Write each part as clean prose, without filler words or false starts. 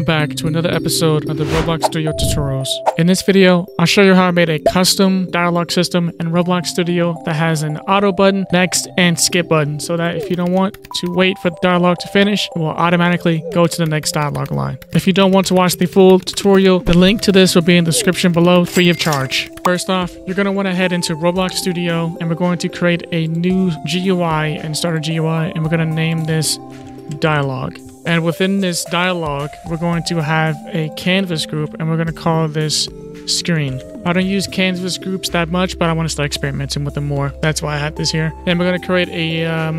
welcome back to another episode of the Roblox Studio tutorials. In this video, I'll show you how I made a custom dialogue system in Roblox Studio that has an auto button, next, and skip button, so that if you don't want to wait for the dialogue to finish, it will automatically go to the next dialogue line. If you don't want to watch the full tutorial, the link to this will be in the description below, free of charge. First off, you're going to want to head into Roblox Studio, and we're going to create a new GUI and starter GUI, and we're going to name this dialogue. And within this dialogue, we're going to have a canvas group, and we're going to call this screen. I don't use canvas groups that much, but I want to start experimenting with them more. That's why I have this here. Then we're going to create a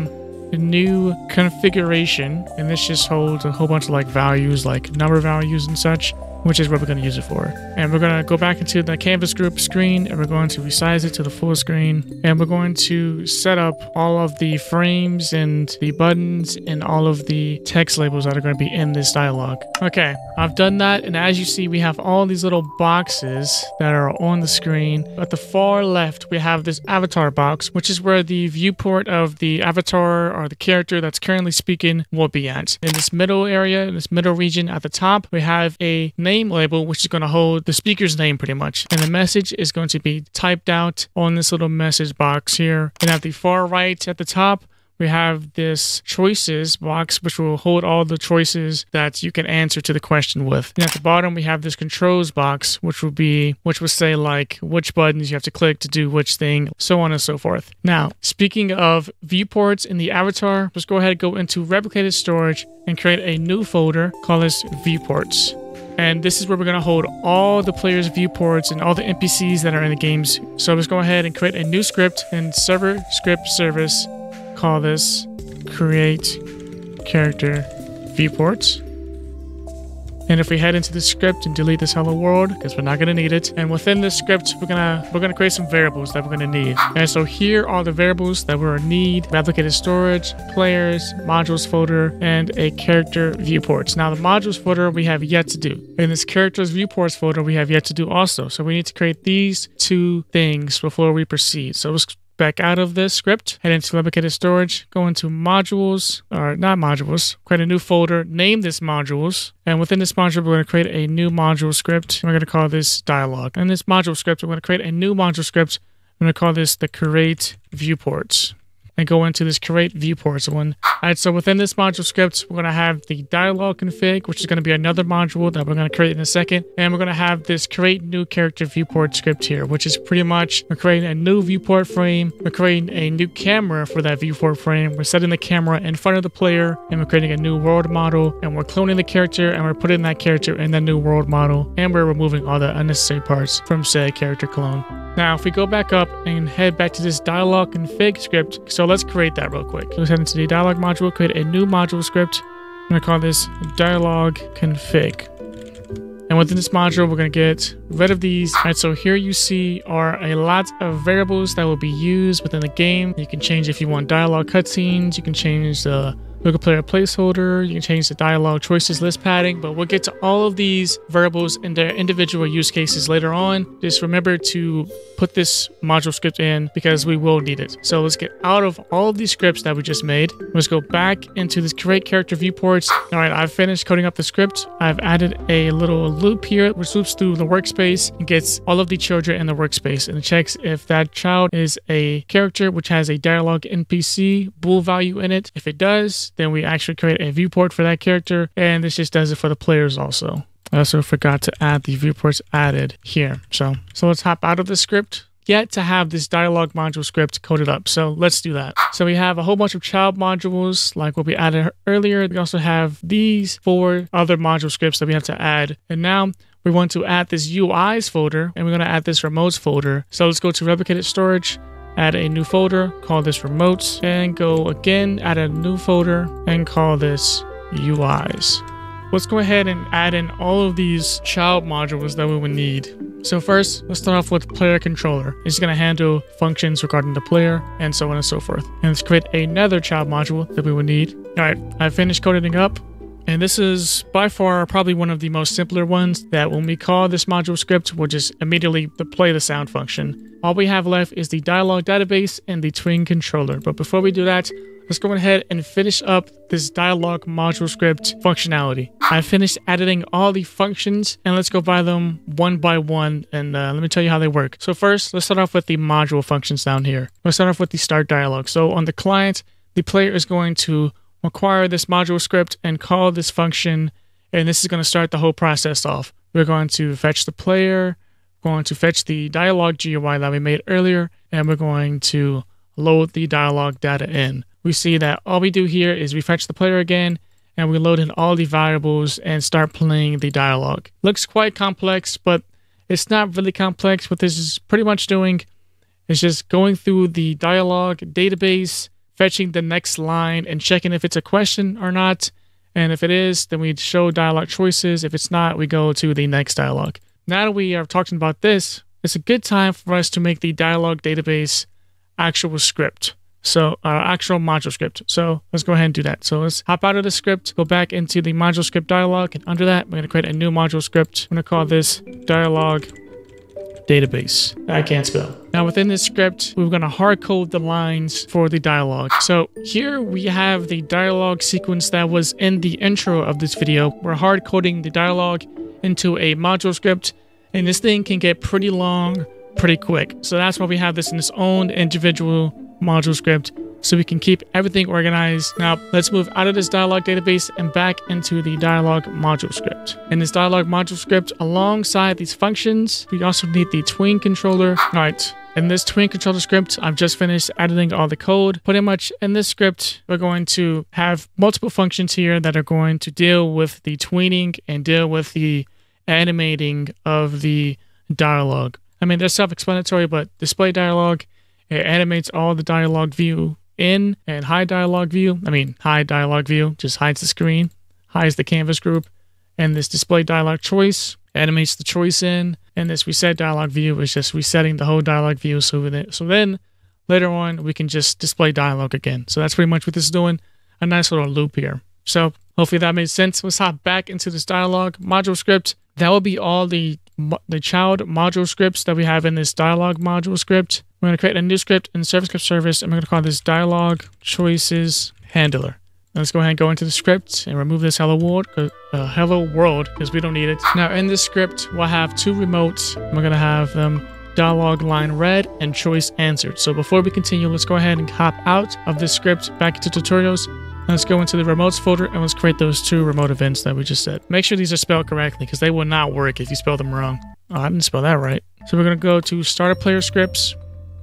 new configuration, and this just holds a whole bunch of like values, like number values and such, which is what we're going to use it for. And we're going to go back into the canvas group screen, and we're going to resize it to the full screen. And we're going to set up all of the frames and the buttons and all of the text labels that are going to be in this dialogue. Okay, I've done that. And as you see, we have all these little boxes that are on the screen. At the far left, we have this avatar box, which is where the viewport of the avatar or the character that's currently speaking will be at. In this middle area, in this middle region at the top, we have a name label, which is going to hold the speaker's name pretty much, and the message is going to be typed out on this little message box here. And at the far right at the top, we have this choices box, which will hold all the choices that you can answer to the question with. And at the bottom, we have this controls box, which will say like which buttons you have to click to do which thing, so on and so forth. Now, speaking of viewports in the avatar, let's go ahead and go into replicated storage and create a new folder, call this viewports. And this is where we're going to hold all the players' viewports and all the NPCs that are in the games. So let's go ahead and create a new script in server script service. Call this create character viewports. And if we head into the script and delete this hello world, because we're not going to need it. And within this script, we're gonna create some variables that we're going to need. And so here are the variables that we're going to need. Replicated storage, players, modules folder, and a character viewports. Now the modules folder we have yet to do. And this characters viewports folder we have yet to do also. So we need to create these two things before we proceed. So let's back out of this script, head into replicated storage, go into modules, or not modules, create a new folder, name this modules. And within this module, we're going to create a new module script. We're going to call this dialogue. And this module script, we're going to create a new module script. I'm going to call this the create viewports, and go into this create viewports one. All right, so within this module script, we're going to have the dialogue config, which is going to be another module that we're going to create in a second. And we're going to have this create new character viewport script here, which is pretty much we're creating a new viewport frame. We're creating a new camera for that viewport frame. We're setting the camera in front of the player, and we're creating a new world model, and we're cloning the character, and we're putting that character in the new world model, and we're removing all the unnecessary parts from said character clone. Now, if we go back up and head back to this dialogue config script, so let's create that real quick. Let's head into the dialogue module, create a new module script. I'm going to call this dialogue config. And within this module, we're going to get rid of these. All right, so here you see are a lot of variables that will be used within the game. You can change if you want dialogue cutscenes, you can change the local player placeholder, you can change the dialogue choices list padding, but we'll get to all of these variables and their individual use cases later on. Just remember to put this module script in because we will need it. So let's get out of all of these scripts that we just made. Let's go back into this create character viewports. All right, I've finished coding up the script. I've added a little loop here, which loops through the workspace and gets all of the children in the workspace, and it checks if that child is a character which has a dialogue NPC bool value in it. If it does, then we actually create a viewport for that character, and this just does it for the players also. I also forgot to add the viewports added here. So let's hop out of the script. Yet to have this dialogue module script coded up, so let's do that. So we have a whole bunch of child modules like what we added earlier. We also have these 4 other module scripts that we have to add, and now we want to add this UIs folder, and we're going to add this remotes folder. So let's go to replicated storage, add a new folder, call this remotes, and go again, add a new folder, and call this UIs. Let's go ahead and add in all of these child modules that we will need. So first, let's start off with player controller. It's going to handle functions regarding the player, and so on and so forth. And let's create another child module that we will need. All right, I finished coding up. And this is by far probably one of the most simpler ones, that when we call this module script, we'll just immediately play the sound function. All we have left is the dialogue database and the tween controller. But before we do that, let's go ahead and finish up this dialog module script functionality. I finished editing all the functions and let's go by them one by one and let me tell you how they work. So first, let's start off with the module functions down here. Let's start off with the start dialog. So on the client, the player is going to require this module script and call this function, and this is going to start the whole process off. We're going to fetch the player, we're going to fetch the dialog GUI that we made earlier, and we're going to load the dialog data in. We see that all we do here is we fetch the player again, and we load in all the variables and start playing the dialog. Looks quite complex, but it's not really complex. What this is pretty much doing is just going through the dialog database, fetching the next line and checking if it's a question or not. And if it is, then we show dialog choices. If it's not, we go to the next dialog. Now that we are talking about this, it's a good time for us to make the dialog database actual script. So our actual module script. So let's go ahead and do that. So let's hop out of the script, go back into the module script dialog. And under that, we're going to create a new module script. I'm going to call this dialog database. I can't spell. Now within this script, we're going to hard code the lines for the dialogue. So here we have the dialogue sequence that was in the intro of this video. We're hard coding the dialogue into a module script, and this thing can get pretty long pretty quick. So that's why we have this in its own individual module script, so we can keep everything organized. Now let's move out of this dialog database and back into the dialog module script. In this dialog module script, alongside these functions, we also need the tween controller. All right, in this tween controller script, I've just finished editing all the code. Pretty much in this script, we're going to have multiple functions here that are going to deal with the tweening and deal with the animating of the dialogue. I mean, they're self-explanatory, but display dialog, it animates all the dialog view in, and hide dialog view just hides the screen, hides the canvas group, and this display dialog choice animates the choice in, and this reset dialog view is just resetting the whole dialog view, so then later on we can just display dialog again. So that's pretty much what this is doing, a nice little loop here. So hopefully that made sense. Let's hop back into this dialog module script. That will be all the child module scripts that we have in this dialog module script. We're going to create a new script in server script service, and we're going to call this dialog choices handler. Now let's go ahead and go into the script and remove this hello world because we don't need it. Now in this script, we'll have two remotes. We're going to have them dialog line read and choice answered. So before we continue, let's go ahead and hop out of this script back into tutorials. Let's go into the remotes folder and let's create those two remote events that we just said. Make sure these are spelled correctly because they will not work if you spell them wrong. Oh, I didn't spell that right. So we're going to go to starter player scripts.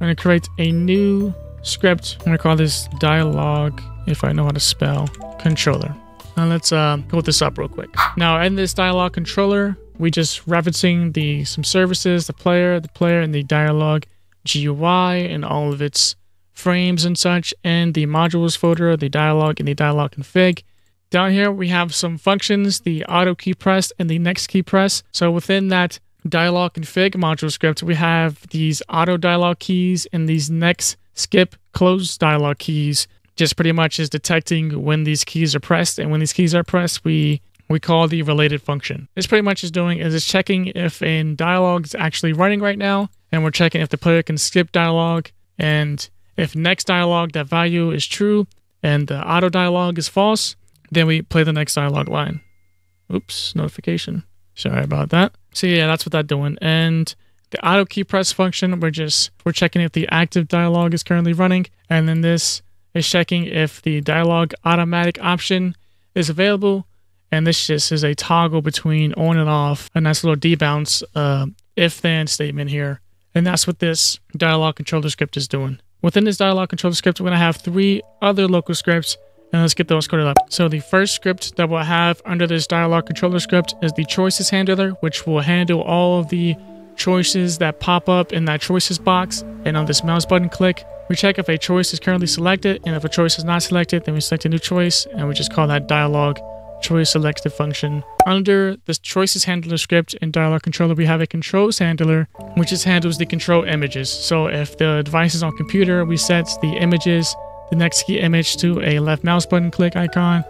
I'm going to create a new script. I'm going to call this dialog, if I know how to spell, controller. Now let's code this up real quick. Now in this dialog controller, we just referencing some services, the player, and the dialog GUI and all of its frames and such, and the modules folder, the dialog, and the dialog config. Down here, we have some functions, the auto key press and the next key press. So within that dialog config module script, we have these auto dialog keys and these next skip close dialog keys. Just pretty much is detecting when these keys are pressed, and when these keys are pressed, we call the related function. This pretty much is doing is it's checking if a dialog is actually running right now, and we're checking if the player can skip dialog, and if next dialog that value is true and the auto dialog is false, then we play the next dialog line. Oops, notification. Sorry about that. So yeah, that's what that's doing. And the auto key press function, we're checking if the active dialog is currently running. And then this is checking if the dialog automatic option is available. And this just is a toggle between on and off. A nice little debounce if then statement here. And that's what this dialog controller script is doing. Within this dialog controller script, we're going to have three other local scripts. And let's get those coded up. So the first script that we'll have under this dialog controller script is the choices handler, which will handle all of the choices that pop up in that choices box. And on this mouse button click, we check if a choice is currently selected. And if a choice is not selected, then we select a new choice. And we just call that dialog choice selected function. Under this choices handler script and dialog controller, we have a controls handler, which just handles the control images. So if the device is on computer, we set the images, the next key image to a left mouse button click icon,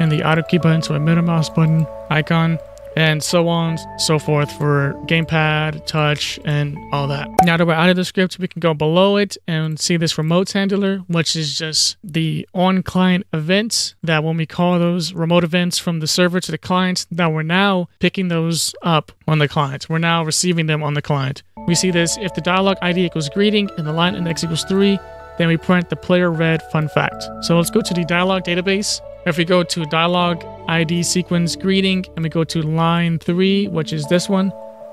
and the auto key button to a middle mouse button icon. and so on, so forth for gamepad, touch, and all that. Now that we're out of the script, we can go below it and see this remotes handler, which is just the on client events that when we call those remote events from the server to the client, that we're now picking those up on the client. We're now receiving them on the client. We see this if the dialog ID equals greeting and the line index equals 3, then we print the player read fun fact. So let's go to the dialog database. If we go to dialog ID sequence greeting and we go to line 3, which is this one,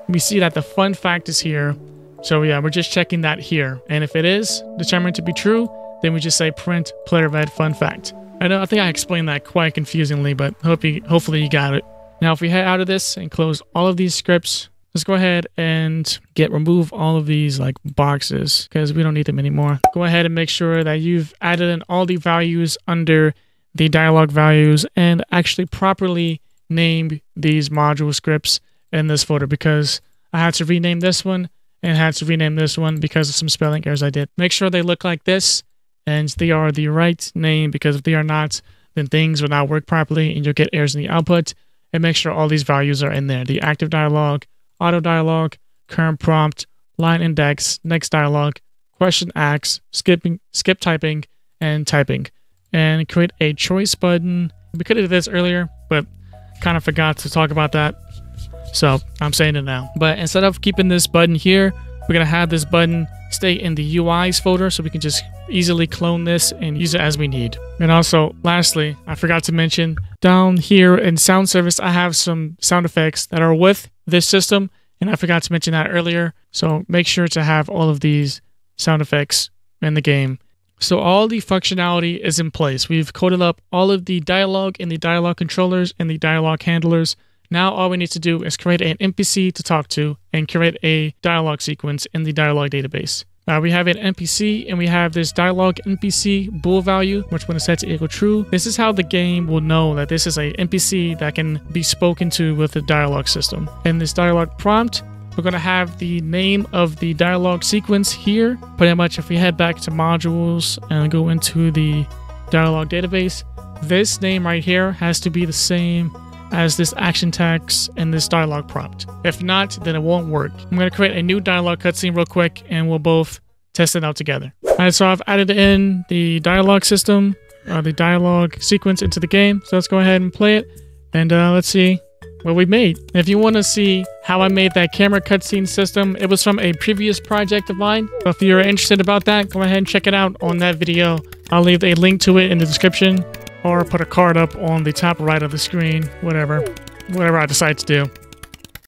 we see that the fun fact is here. So yeah, we're just checking that here. And if it is determined to be true, then we just say print player read fun fact. I know I think I explained that quite confusingly, but hopefully you got it. Now if we head out of this and close all of these scripts, let's go ahead and remove all of these like boxes because we don't need them anymore. Go ahead and make sure that you've added in all the values under the dialog values and actually properly named these module scripts in this folder, because I had to rename this one and had to rename this one because of some spelling errors I did. Make sure they look like this and they are the right name, because if they are not, then things will not work properly and you'll get errors in the output. And make sure all these values are in there. The active dialog, auto dialog, current prompt, line index, next dialog, question ax, skip typing, and typing. And create a choice button. We could have did this earlier, but kind of forgot to talk about that. So I'm saying it now. But instead of keeping this button here, we're gonna have this button stay in the UIs folder so we can just easily clone this and use it as we need. And also, lastly, I forgot to mention down here in sound service, I have some sound effects that are with this system, and I forgot to mention that earlier. So make sure to have all of these sound effects in the game. So all the functionality is in place. We've coded up all of the dialogue and the dialogue controllers and the dialogue handlers. Now all we need to do is create an NPC to talk to and create a dialogue sequence in the dialogue database. We have an NPC and we have this dialogue NPC bool value, which when it's set to equal true, this is how the game will know that this is an NPC that can be spoken to with the dialogue system. In this dialogue prompt, we're going to have the name of the dialogue sequence here. Pretty much if we head back to modules and go into the dialogue database, this name right here has to be the same as this action tags and this dialogue prompt. If not, then it won't work. I'm going to create a new dialogue cutscene real quick and we'll both test it out together. All right, so I've added in the dialogue system, the dialogue sequence into the game. So let's go ahead and play it and let's see what we made. If you want to see how I made that camera cutscene system, it was from a previous project of mine. So if you're interested about that, go ahead and check it out on that video. I'll leave a link to it in the description or put a card up on the top right of the screen, whatever I decide to do.